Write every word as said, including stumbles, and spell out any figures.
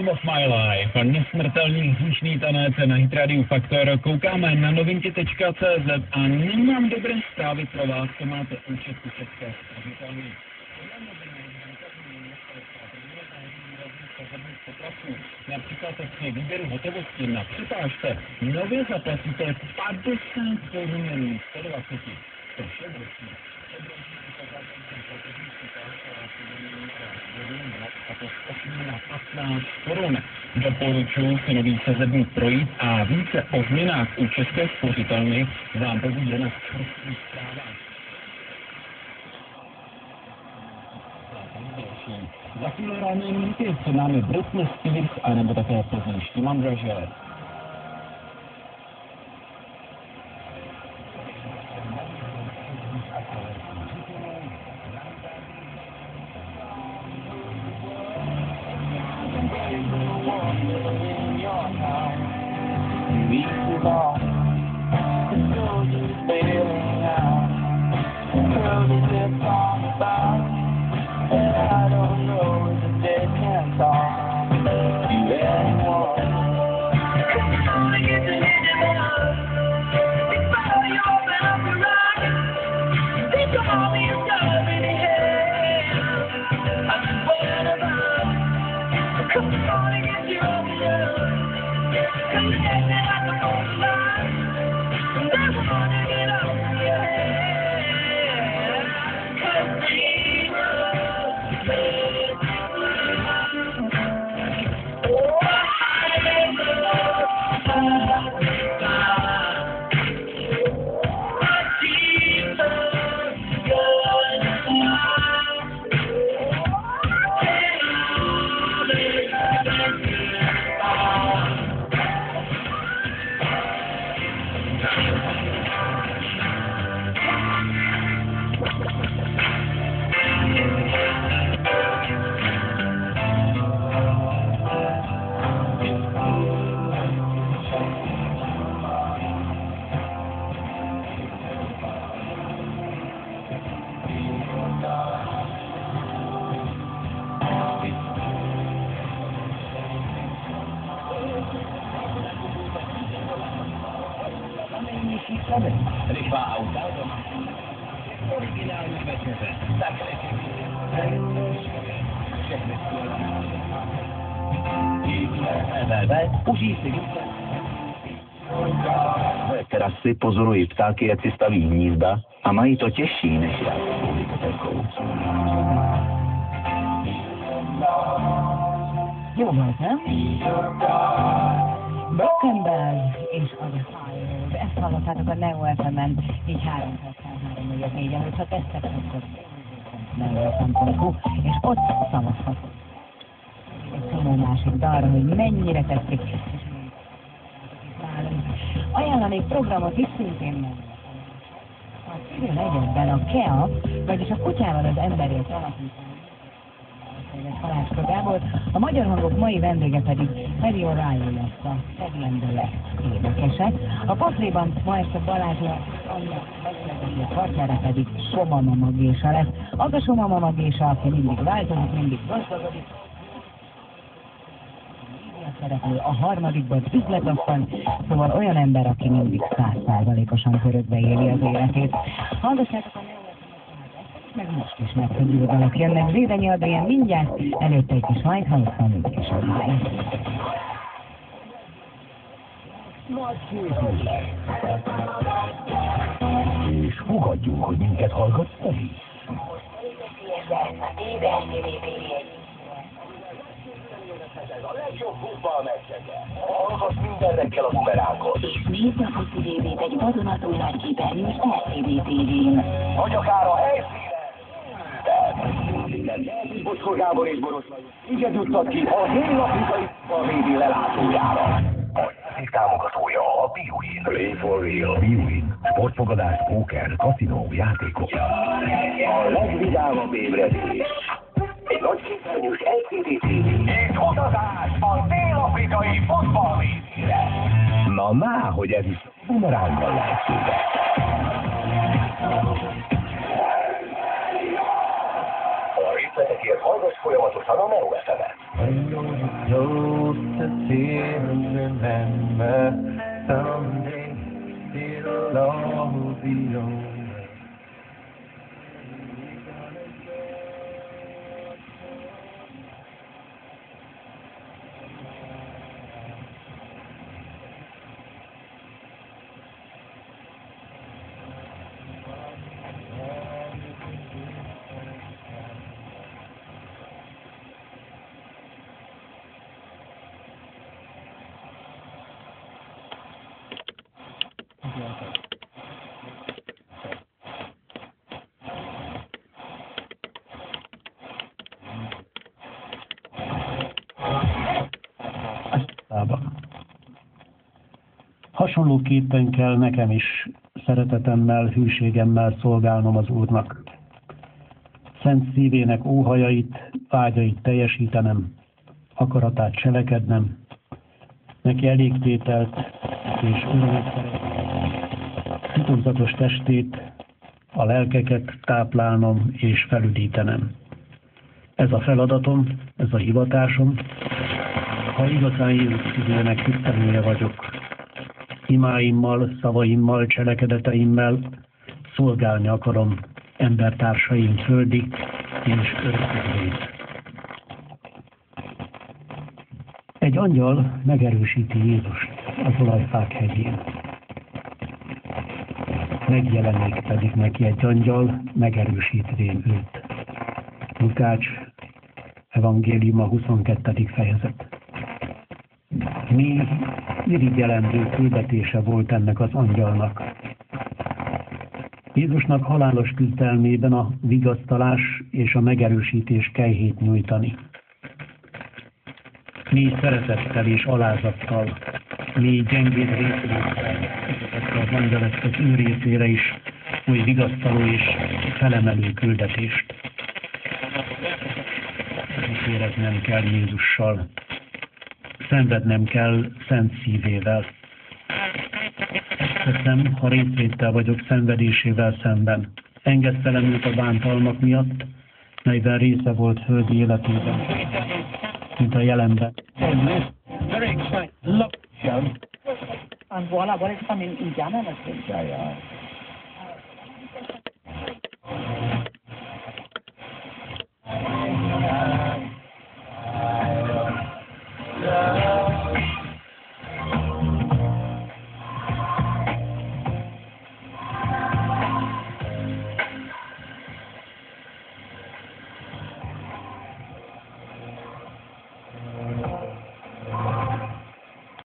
Time of My Life, nesmrtelný vzdušný tanec na Hit Radio Faktor. Koukáme na novinky tečka cé zet a nemám dobré zprávy pro vás, co máte určitě české zprávitelní. Například při výběru hotovosti na připážce nově zaplatíte padesát korun sto dvacet. To vše vrstí. A to patnáct korun. Doporučuji si nový sazebník projít a více o změnách u České spořitelny vám povíde na čtvrtých zprávách. Za chvíle ráně minuty před námi Britney Spears a nebo také pozdější Mandra Žele. Krasy pozorují ptáky, jak si staví hnízda a mají to těžší než já. You're welcome. Welcome back. És az a fire. Ezt hallottátok a Neo ef em-en, így háromszázhárom négy, ahogy ha tesztek, akkor neo ef em pont hu, és ott szavazhat egy csomó másik dalra, hogy mennyire tetszik. Ajánlanék programot is szintén meg. A civil egyetben a ká e á, vagyis a kutyával az emberért alapítani. Halácska Gábor, a Magyar Hangok mai vendége pedig Mary O'Reilly lesz, a Szeglendelek énekese. A Poszléban ma este Balázs lesz, annak a partnere pedig Soma Mama Gésa lesz. Az a Soma Mama Gésa, aki mindig változik, mindig gazdagodik. A harmadikban üzletasszony, szóval olyan ember, aki mindig száz százalékosan körökbe éli az életét. Hallgassátok a nevezetet, meg most is megkönyvő dalok jönnek. Zédenyi Adrián mindjárt, előtte egy kis hajt, hajtva mindig is a máj. És fogadjuk, hogy minket hallgatsz te is. Ez a legjobb futball meccseken. Hallgass minden reggel a szuperánkot. És nézd a foci tévét egy vadonatúj nagykipernyős el cé dé tévén. Vagy akár a helyszínen. Bocskor Gábor és Boroslai így juttat ki a hétnapi futball vé bé lelátójára. A cég támogatója a BioWin. Play for real. BioWin. Sportfogadás, póker, kaszinó, játékok. A legvidámabb ébredés. Egy nagy képernyős el cé dé té és utazás a dél-afrikai fotballvédére. Na már, hogy ez is bumeránkkal lehet szület. A részletekért hallgass folyamatosan a Neo ef emen. Hasonlóképpen kell nekem is szeretetemmel, hűségemmel szolgálnom az Úrnak. Szent szívének óhajait, vágyait teljesítenem, akaratát cselekednem, neki elégtételt és örömet szeretném, titokzatos testét, a lelkeket táplálnom és felüdítenem. Ez a feladatom, ez a hivatásom, ha igazán Jézus szívének tisztelője vagyok. Imáimmal, szavaimmal, cselekedeteimmel szolgálni akarom embertársaim földi és örökségét. Egy angyal megerősíti Jézust az olajfák hegyén. Megjelenik pedig neki egy angyal, megerősítvén őt. Lukács evangéliuma huszonkettedik fejezet. Mi irigyelendő küldetése volt ennek az angyalnak. Jézusnak halálos küzdelmében a vigasztalás és a megerősítés kejhét nyújtani. Mély szeretettel és alázattal, mély gyengéd részvétel, az angyalesztek ő részére is új vigasztaló és felemelő küldetést. Éreznem kell Jézussal. Szenvednem kell szent szívével. Ezt teszem, ha részvéttel vagyok szenvedésével szemben. Engesztelem őt a bántalmak miatt, melyben része volt földi életében, mint a jelenben.